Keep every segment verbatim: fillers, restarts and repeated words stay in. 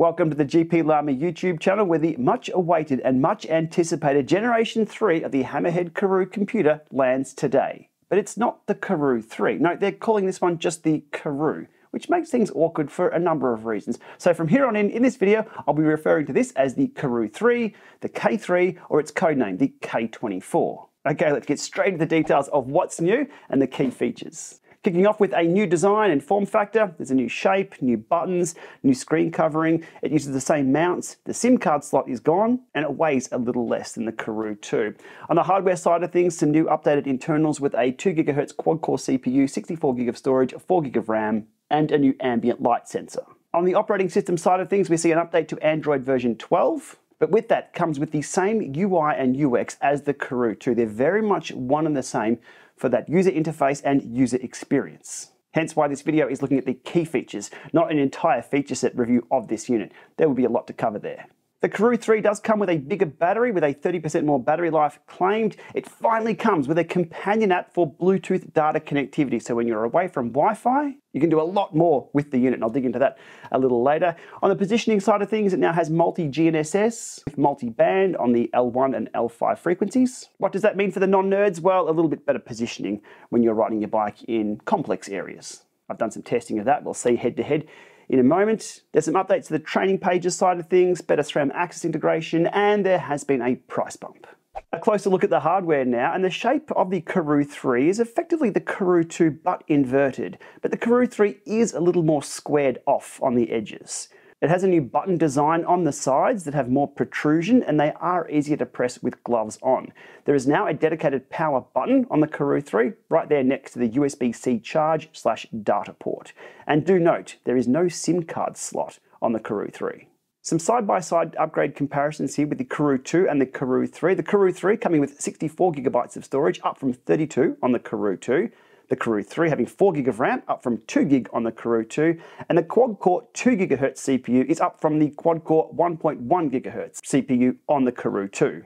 Welcome to the GPLama YouTube channel, where the much-awaited and much-anticipated Generation three of the Hammerhead Karoo computer lands today. But it's not the Karoo three. No, they're calling this one just the Karoo, which makes things awkward for a number of reasons. So from here on in, in this video, I'll be referring to this as the Karoo three, the K three, or its codename, the K twenty-four. Okay, let's get straight into the details of what's new and the key features. Kicking off with a new design and form factor. There's a new shape, new buttons, new screen covering. It uses the same mounts, the SIM card slot is gone, and it weighs a little less than the Karoo two. On the hardware side of things, some new updated internals with a two gigahertz quad-core C P U, sixty-four gig of storage, four gig of RAM, and a new ambient light sensor. On the operating system side of things, we see an update to Android version twelve. But with that comes with the same U I and U X as the Karoo two. They're very much one and the same for that user interface and user experience. Hence why this video is looking at the key features, not an entire feature set review of this unit. There will be a lot to cover there. The Karoo three does come with a bigger battery, with a thirty percent more battery life claimed. It finally comes with a companion app for Bluetooth data connectivity, so when you're away from Wi-Fi, you can do a lot more with the unit, and I'll dig into that a little later. On the positioning side of things, it now has multi G N S S with multi-band on the L one and L five frequencies. What does that mean for the non-nerds? Well, a little bit better positioning when you're riding your bike in complex areas. I've done some testing of that. We'll see head-to-head in a moment. There's some updates to the training pages side of things, better SRAM A X S integration, and there has been a price bump. A closer look at the hardware now, and the shape of the Karoo three is effectively the Karoo two but inverted, but the Karoo three is a little more squared off on the edges. It has a new button design on the sides that have more protrusion, and they are easier to press with gloves on. There is now a dedicated power button on the Karoo three, right there next to the U S B C charge slash data port. And do note, there is no SIM card slot on the Karoo three. Some side-by-side upgrade comparisons here with the Karoo two and the Karoo three. The Karoo three coming with sixty-four gigabytes of storage, up from thirty-two on the Karoo two. The Karoo three having four gig of RAM, up from two gig on the Karoo two, and the quad-core two gigahertz C P U is up from the quad-core one point one gigahertz C P U on the Karoo two.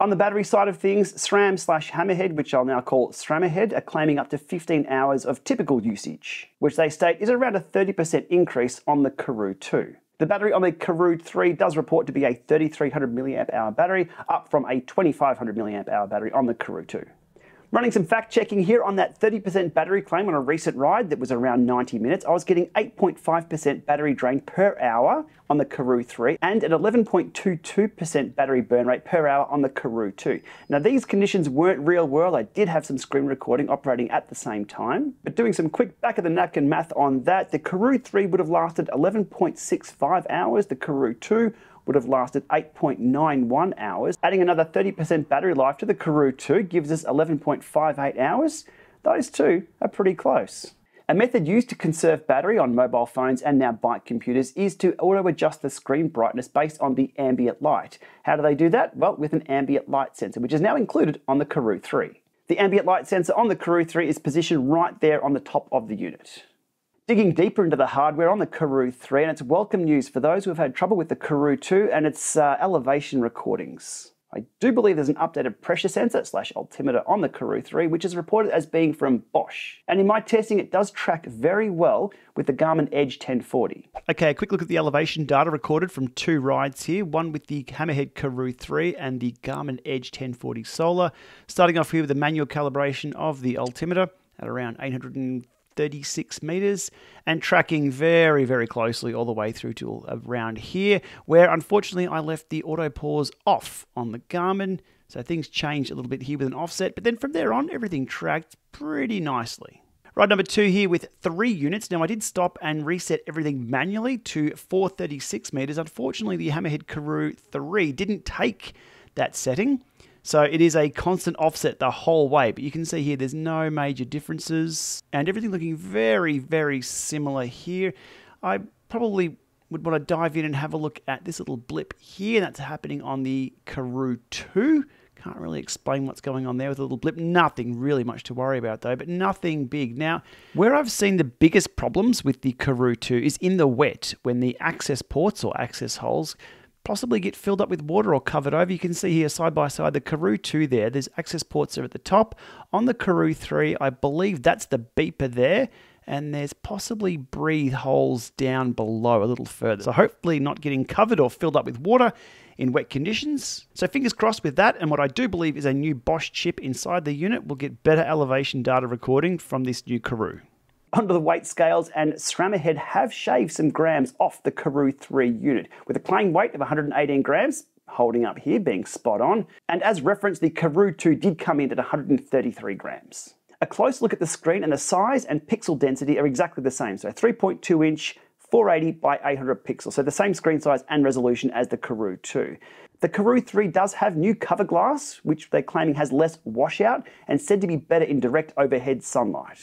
On the battery side of things, SRAM slash Hammerhead, which I'll now call SRAMahead, are claiming up to fifteen hours of typical usage, which they state is around a thirty percent increase on the Karoo two. The battery on the Karoo three does report to be a thirty-three hundred milliamp hour battery, up from a twenty-five hundred milliamp hour battery on the Karoo two. Running some fact checking here on that thirty percent battery claim on a recent ride that was around ninety minutes, I was getting eight point five percent battery drain per hour on the Karoo three and an eleven point two two percent battery burn rate per hour on the Karoo two. Now these conditions weren't real world. I did have some screen recording operating at the same time, but doing some quick back of the napkin math on that, the Karoo three would have lasted eleven point six five hours, the Karoo two would have lasted eight point nine one hours. Adding another thirty percent battery life to the Karoo two gives us eleven point five eight hours. Those two are pretty close. A method used to conserve battery on mobile phones and now bike computers is to auto-adjust the screen brightness based on the ambient light. How do they do that? Well, with an ambient light sensor, which is now included on the Karoo three. The ambient light sensor on the Karoo three is positioned right there on the top of the unit. Digging deeper into the hardware on the Karoo three, and it's welcome news for those who have had trouble with the Karoo two and its uh, elevation recordings. I do believe there's an updated pressure sensor slash altimeter on the Karoo three, which is reported as being from Bosch. And in my testing, it does track very well with the Garmin Edge ten forty. Okay, a quick look at the elevation data recorded from two rides here, one with the Hammerhead Karoo three and the Garmin Edge ten forty Solar. Starting off here with the manual calibration of the altimeter at around eight hundred thirty-six meters and tracking very, very closely all the way through to around here, where unfortunately I left the auto pause off on the Garmin. So things changed a little bit here with an offset, but then from there on, everything tracked pretty nicely. Ride number two here with three units. Now I did stop and reset everything manually to four thirty-six meters. Unfortunately, the Hammerhead Karoo three didn't take that setting. So it is a constant offset the whole way, but you can see here there's no major differences and everything looking very, very similar here. I probably would want to dive in and have a look at this little blip here that's happening on the Karoo two. Can't really explain what's going on there with a little blip. Nothing really much to worry about though, but nothing big. Now, where I've seen the biggest problems with the Karoo two is in the wet, when the access ports or access holes possibly get filled up with water or covered over. You can see here side by side the Karoo two there. There's access ports there at the top. On the Karoo three, I believe that's the beeper there. and there's possibly breathe holes down below a little further. So hopefully not getting covered or filled up with water in wet conditions. So fingers crossed with that, and what I do believe is a new Bosch chip inside the unit will get better elevation data recording from this new Karoo. Onto the weight scales, and SRAM Ahead have shaved some grams off the Karoo three unit, with a claim weight of one hundred eighteen grams, holding up here being spot on, and as referenced, the Karoo two did come in at one hundred thirty-three grams. A close look at the screen and the size and pixel density are exactly the same, so three point two inch, four eighty by eight hundred pixels, so the same screen size and resolution as the Karoo two. The Karoo three does have new cover glass, which they're claiming has less washout and said to be better in direct overhead sunlight.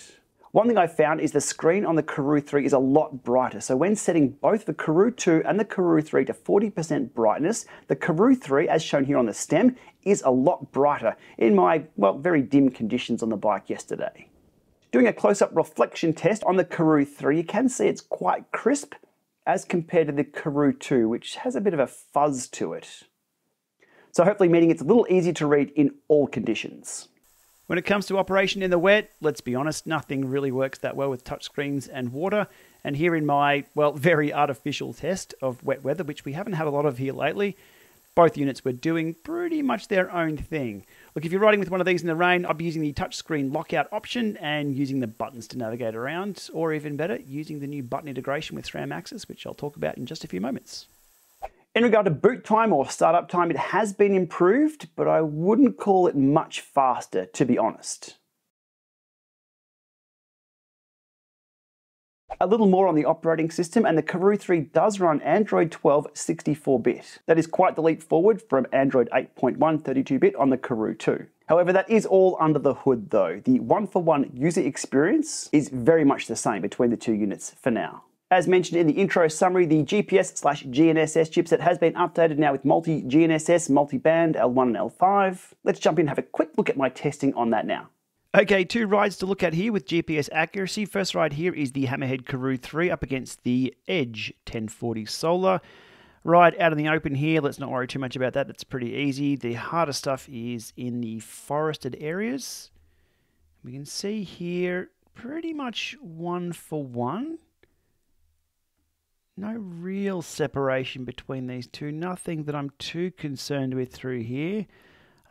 One thing I found is the screen on the Karoo three is a lot brighter, so when setting both the Karoo two and the Karoo three to forty percent brightness, the Karoo three, as shown here on the stem, is a lot brighter in my, well, very dim conditions on the bike yesterday. Doing a close-up reflection test on the Karoo three, you can see it's quite crisp as compared to the Karoo two, which has a bit of a fuzz to it. So hopefully meaning it's a little easier to read in all conditions. When it comes to operation in the wet, let's be honest, nothing really works that well with touchscreens and water. And here in my, well, very artificial test of wet weather, which we haven't had a lot of here lately, both units were doing pretty much their own thing. Look, if you're riding with one of these in the rain, I'll be using the touchscreen lockout option and using the buttons to navigate around, or even better, using the new button integration with SRAM A X S, which I'll talk about in just a few moments. In regard to boot time or startup time, it has been improved, but I wouldn't call it much faster, to be honest. A little more on the operating system, and the Karoo three does run Android twelve sixty-four bit. That is quite the leap forward from Android eight point one thirty-two bit on the Karoo two. However, that is all under the hood though. The one-for-one user experience is very much the same between the two units for now. As mentioned in the intro summary, the G P S slash G N S S chipset has been updated now with multi-G N S S, multi-band, L one and L five. Let's jump in and have a quick look at my testing on that now. Okay, two rides to look at here with G P S accuracy. First ride here is the Hammerhead Karoo three up against the Edge ten forty Solar. Ride out in the open here, let's not worry too much about that, that's pretty easy. The harder stuff is in the forested areas. We can see here pretty much one for one. No real separation between these two, nothing that I'm too concerned with through here.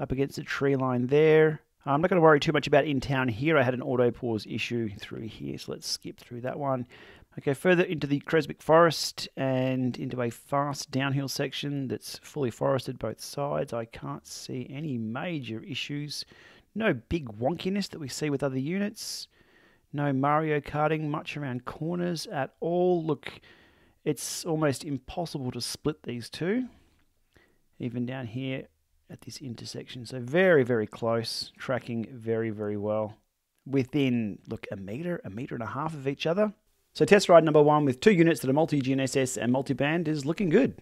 Up against the tree line there. I'm not going to worry too much about in town here. I had an auto pause issue through here, so let's skip through that one. Okay, further into the Creswick forest and into a fast downhill section that's fully forested both sides. I can't see any major issues. No big wonkiness that we see with other units. No Mario Karting much around corners at all. Look, it's almost impossible to split these two, even down here at this intersection. So very, very close, tracking very, very well. Within, look, a meter, a meter and a half of each other. So test ride number one with two units that are multi-G N S S and multi-band is looking good.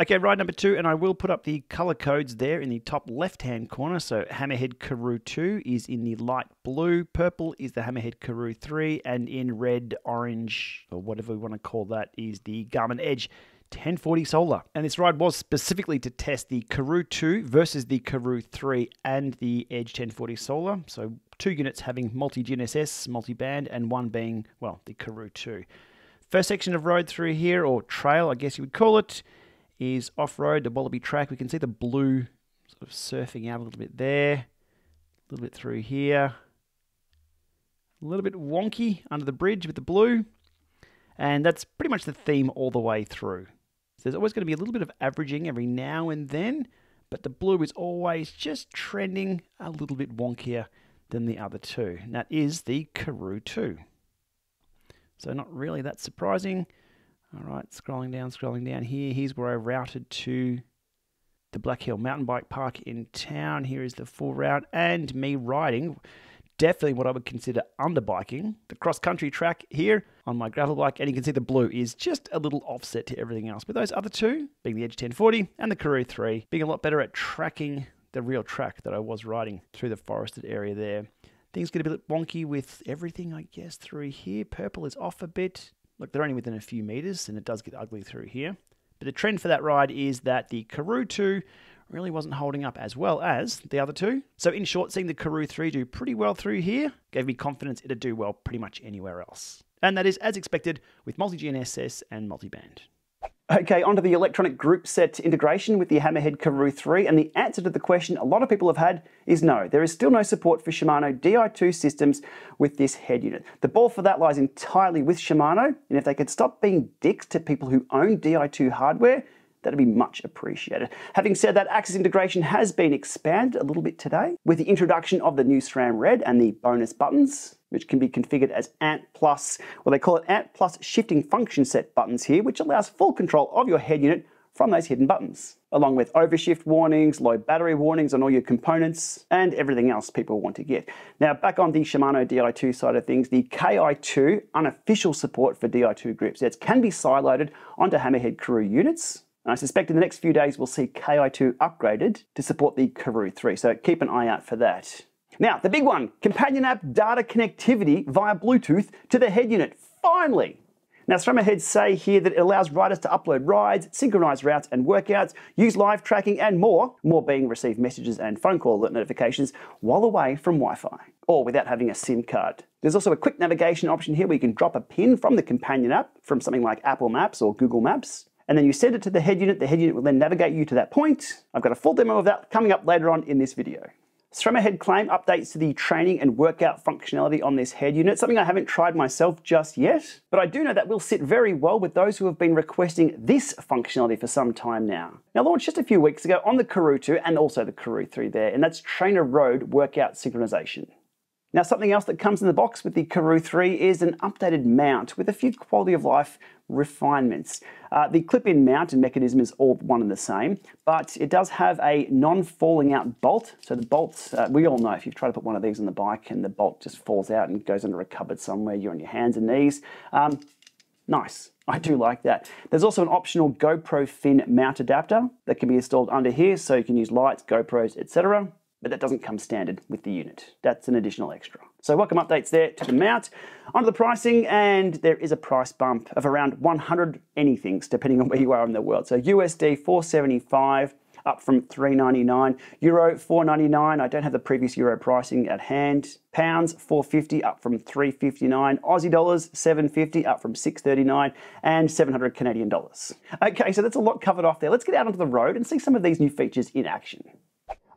Okay, ride number two, and I will put up the color codes there in the top left-hand corner. So Hammerhead Karoo two is in the light blue, purple is the Hammerhead Karoo three, and in red, orange, or whatever we want to call that, is the Garmin Edge ten forty Solar. And this ride was specifically to test the Karoo two versus the Karoo three and the Edge ten forty Solar. So two units having multi-G N S S, multi-band, and one being, well, the Karoo two. First section of road through here, or trail, I guess you would call it, is off-road, the Wallaby Track. We can see the blue sort of surfing out a little bit there, a little bit through here, a little bit wonky under the bridge with the blue, and that's pretty much the theme all the way through. So there's always going to be a little bit of averaging every now and then, but the blue is always just trending a little bit wonkier than the other two, and that is the Karoo two. So not really that surprising. All right, scrolling down, scrolling down here. Here's where I routed to the Black Hill Mountain Bike Park in town. Here is the full route and me riding. Definitely what I would consider underbiking. The cross-country track here on my gravel bike, and you can see the blue is just a little offset to everything else. But those other two, being the Edge ten forty and the Karoo three, being a lot better at tracking the real track that I was riding through the forested area there. Things get a bit wonky with everything, I guess, through here. Purple is off a bit. Look, they're only within a few meters, and it does get ugly through here. But the trend for that ride is that the Karoo two really wasn't holding up as well as the other two. So in short, seeing the Karoo three do pretty well through here gave me confidence it'd do well pretty much anywhere else. And that is as expected with multi-G N S S and multi-band. Okay, onto the electronic group set integration with the Hammerhead Karoo three, and the answer to the question a lot of people have had is no. There is still no support for Shimano D I two systems with this head unit. The ball for that lies entirely with Shimano, and if they could stop being dicks to people who own D I two hardware, that'd be much appreciated. Having said that, A X S integration has been expanded a little bit today with the introduction of the new SRAM Red and the bonus buttons, which can be configured as Ant Plus. Well, they call it Ant Plus shifting function set buttons here, which allows full control of your head unit from those hidden buttons, along with overshift warnings, low battery warnings on all your components, and everything else people want to get. Now, back on the Shimano D I two side of things, the K I two unofficial support for D I two grip sets can be siloed onto Hammerhead Karoo units. And I suspect in the next few days we'll see K I two upgraded to support the Karoo three, so keep an eye out for that. Now, the big one, companion app data connectivity via Bluetooth to the head unit, finally! Now, SRAM say here that it allows riders to upload rides, synchronize routes and workouts, use live tracking and more, more being receive messages and phone call notifications while away from Wi-Fi, or without having a SIM card. There's also a quick navigation option here where you can drop a pin from the companion app from something like Apple Maps or Google Maps, and then you send it to the head unit. The head unit will then navigate you to that point. I've got a full demo of that coming up later on in this video. SRAM Ahead claim updates to the training and workout functionality on this head unit, something I haven't tried myself just yet, but I do know that will sit very well with those who have been requesting this functionality for some time now. Now, launched just a few weeks ago on the Karoo two and also the Karoo three there, and that's Trainer Road workout synchronization. Now, something else that comes in the box with the Karoo three is an updated mount with a few quality of life refinements. Uh, the clip-in mount and mechanism is all one and the same, but it does have a non-falling out bolt. So the bolts, uh, we all know if you've tried to put one of these on the bike and the bolt just falls out and goes under a cupboard somewhere, you're on your hands and knees. Um, nice. I do like that. There's also an optional GoPro fin mount adapter that can be installed under here, so you can use lights, GoPros, et cetera. But that doesn't come standard with the unit. That's an additional extra. So welcome updates there to the mount. Onto the pricing, and there is a price bump of around one hundred anythings, depending on where you are in the world. So U S D four seventy-five, up from three ninety-nine, Euro four ninety-nine, I don't have the previous Euro pricing at hand, pounds four fifty, up from three fifty-nine, Aussie dollars seven fifty, up from six thirty-nine, and seven hundred Canadian dollars. Okay, so that's a lot covered off there. Let's get out onto the road and see some of these new features in action.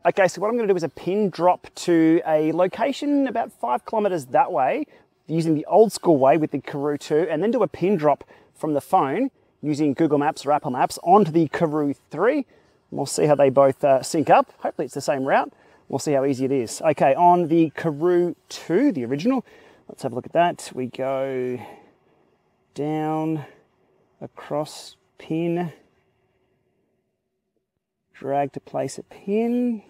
Okay, so what I'm going to do is a pin drop to a location about five kilometers that way, using the old school way with the Karoo two, and then do a pin drop from the phone using Google Maps or Apple Maps onto the Karoo three. And we'll see how they both uh, sync up. Hopefully it's the same route. We'll see how easy it is. Okay, on the Karoo two, the original, let's have a look at that. We go down, across, pin, drag to place a pin.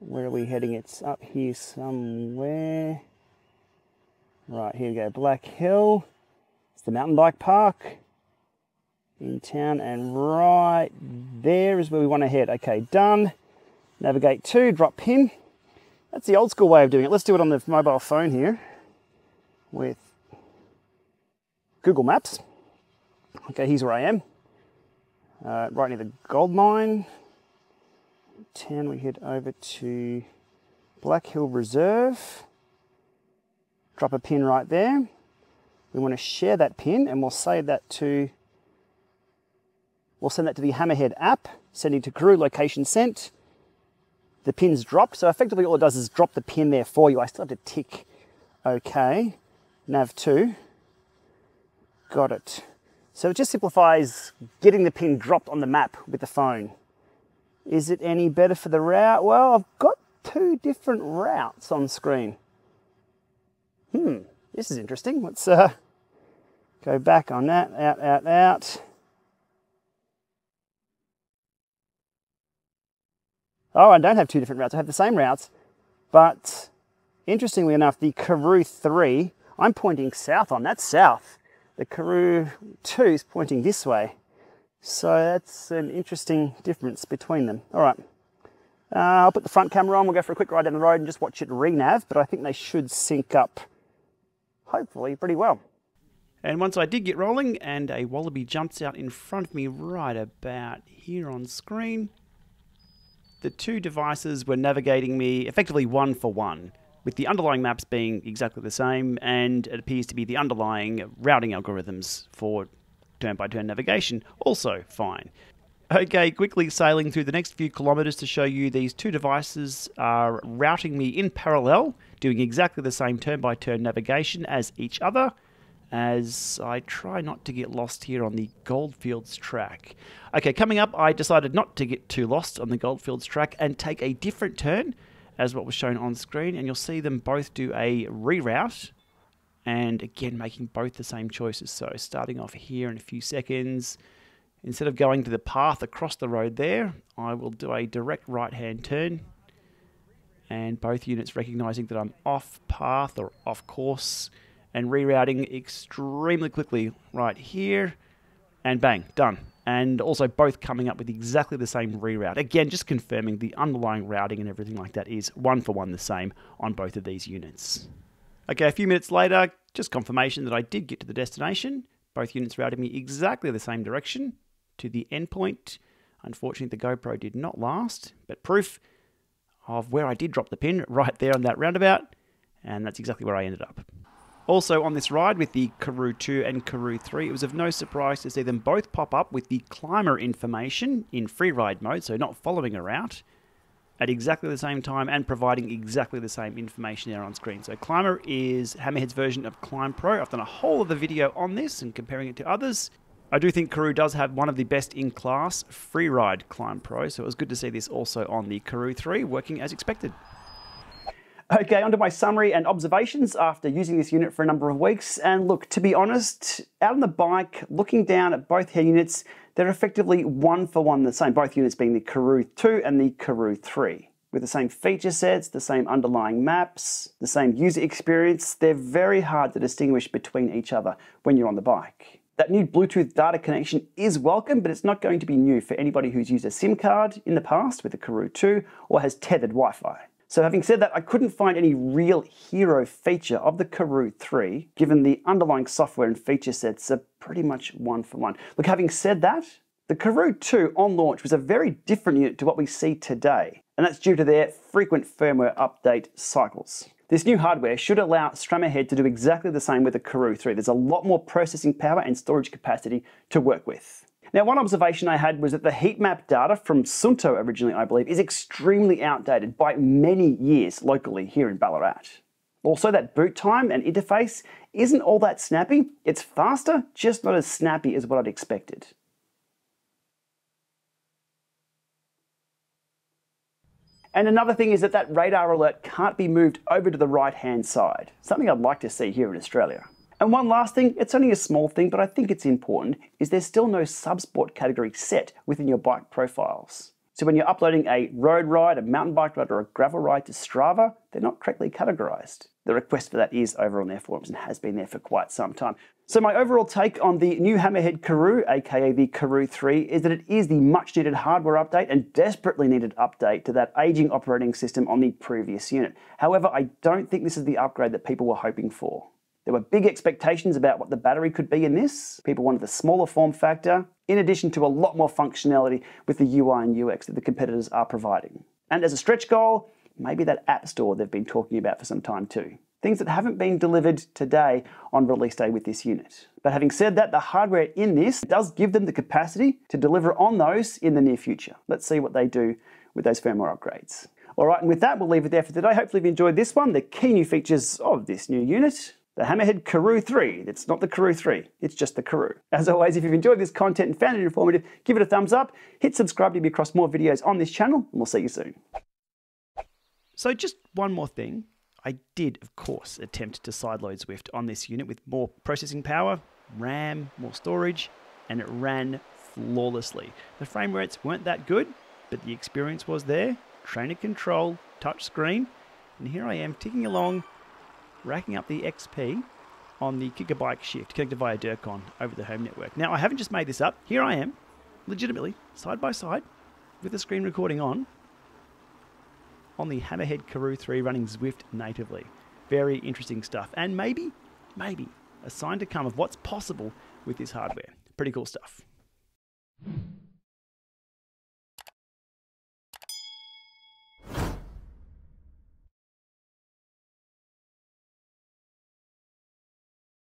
Where are we heading? It's up here somewhere. Right, here we go. Black Hill. It's the mountain bike park in town, and right there is where we want to head. Okay, done. Navigate to, drop pin. That's the old school way of doing it. Let's do it on the mobile phone here with Google Maps. Okay, here's where I am. Uh, right near the gold mine. ten, we head over to Black Hill Reserve, drop a pin right there. We want to share that pin, and we'll save that to, we'll send that to the Hammerhead app, sending to Karoo location sent. The pin's dropped, so effectively all it does is drop the pin there for you. I still have to tick OK, nav two, got it. So it just simplifies getting the pin dropped on the map with the phone. Is it any better for the route? Well, I've got two different routes on screen. Hmm, this is interesting. Let's uh, go back on that, out, out, out. Oh, I don't have two different routes. I have the same routes, but interestingly enough, the Karoo three, I'm pointing south on, that's south. The Karoo two is pointing this way. So that's an interesting difference between them. All right, uh, I'll put the front camera on. We'll go for a quick ride down the road and just watch it re-nav, but I think they should sync up, hopefully, pretty well. And once I did get rolling, and a wallaby jumps out in front of me right about here on screen, the two devices were navigating me effectively one for one. with the underlying maps being exactly the same, and it appears to be the underlying routing algorithms for turn-by-turn navigation also fine. Okay, quickly sailing through the next few kilometres to show you these two devices are routing me in parallel, doing exactly the same turn-by-turn navigation as each other, as I try not to get lost here on the Goldfields track. Okay, coming up, I decided not to get too lost on the Goldfields track and take a different turn as what was shown on screen, and you'll see them both do a reroute, and again, making both the same choices. So starting off here in a few seconds, instead of going to the path across the road there, I will do a direct right-hand turn, and both units recognizing that I'm off path or off course, and rerouting extremely quickly right here, and bang, done. And also both coming up with exactly the same reroute. Again, just confirming the underlying routing and everything like that is one for one the same on both of these units. Okay, a few minutes later, just confirmation that I did get to the destination. Both units routed me exactly the same direction to the endpoint. Unfortunately, the GoPro did not last, but proof of where I did drop the pin right there on that roundabout, and that's exactly where I ended up. Also on this ride with the Karoo two and Karoo three, it was of no surprise to see them both pop up with the climber information in free ride mode, so not following a route, at exactly the same time and providing exactly the same information there on screen. So Climber is Hammerhead's version of ClimbPro. I've done a whole other video on this and comparing it to others. I do think Karoo does have one of the best in class free ride ClimbPro, so it was good to see this also on the Karoo three working as expected. Okay, onto my summary and observations after using this unit for a number of weeks. And look, to be honest, out on the bike, looking down at both head units, they're effectively one for one the same, both units being the Karoo two and the Karoo three. With the same feature sets, the same underlying maps, the same user experience, they're very hard to distinguish between each other when you're on the bike. That new Bluetooth data connection is welcome, but it's not going to be new for anybody who's used a SIM card in the past with the Karoo two or has tethered Wi-Fi. So having said that, I couldn't find any real hero feature of the Karoo three, given the underlying software and feature sets are pretty much one for one. Look, having said that, the Karoo two on launch was a very different unit to what we see today, and that's due to their frequent firmware update cycles. This new hardware should allow SRAM Ahead to do exactly the same with the Karoo three. There's a lot more processing power and storage capacity to work with. Now, one observation I had was that the heat map data from Suunto originally, I believe, is extremely outdated by many years locally here in Ballarat. Also, that boot time and interface isn't all that snappy. It's faster, just not as snappy as what I'd expected. And another thing is that that radar alert can't be moved over to the right-hand side, something I'd like to see here in Australia. And one last thing, it's only a small thing, but I think it's important, is there's still no sub-sport category set within your bike profiles. So when you're uploading a road ride, a mountain bike ride, or a gravel ride to Strava, they're not correctly categorized. The request for that is over on their forums and has been there for quite some time. So my overall take on the new Hammerhead Karoo, aka the Karoo three, is that it is the much-needed hardware update and desperately needed update to that aging operating system on the previous unit. However, I don't think this is the upgrade that people were hoping for. There were big expectations about what the battery could be in this. People wanted the smaller form factor, in addition to a lot more functionality with the U I and U X that the competitors are providing. And as a stretch goal, maybe that app store they've been talking about for some time too. Things that haven't been delivered today on release day with this unit. But having said that, the hardware in this does give them the capacity to deliver on those in the near future. Let's see what they do with those firmware upgrades. All right, and with that, we'll leave it there for today. Hopefully you've enjoyed this one, the key new features of this new unit. The Hammerhead Karoo three, it's not the Karoo three, it's just the Karoo. As always, if you've enjoyed this content and found it informative, give it a thumbs up, hit subscribe to be across more videos on this channel, and we'll see you soon. So just one more thing, I did of course attempt to sideload Zwift on this unit with more processing power, RAM, more storage, and it ran flawlessly. The frame rates weren't that good, but the experience was there, trainer control, touch screen, and here I am ticking along, racking up the X P on the Kicker Bike shift connected via Durcon over the home network. Now, I haven't just made this up. Here I am, legitimately, side by side, with the screen recording on, on the Hammerhead Karoo three running Zwift natively. Very interesting stuff. And maybe, maybe, a sign to come of what's possible with this hardware. Pretty cool stuff.